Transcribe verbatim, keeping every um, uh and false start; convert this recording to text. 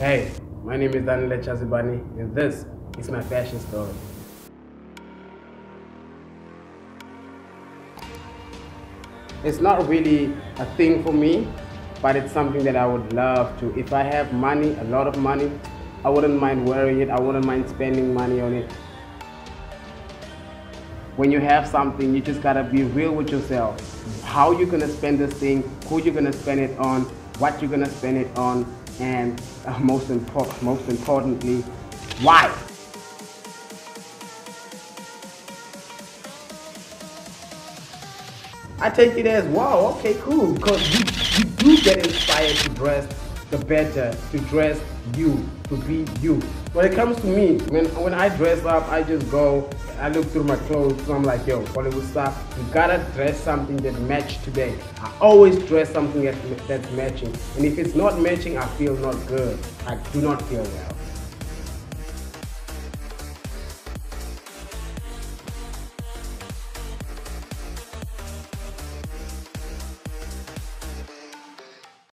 Hey, my name is Danile Tshazibane, and this is my fashion story. It's not really a thing for me, but it's something that I would love to. If I have money, a lot of money, I wouldn't mind wearing it, I wouldn't mind spending money on it. When you have something, you just gotta be real with yourself. How you're gonna spend this thing, who you're gonna spend it on, what you're gonna spend it on, and uh, most, impor most importantly, why? I take it as, wow, okay, cool, because you, you do get inspired to dress the better, to dress you, to be you. When it comes to me, when, when I dress up, I just go, I look through my clothes, so I'm like, yo, Hollywood stuff, you gotta dress something that match today. I always dress something that, that's matching, and if it's not matching, I feel not good. I do not feel well.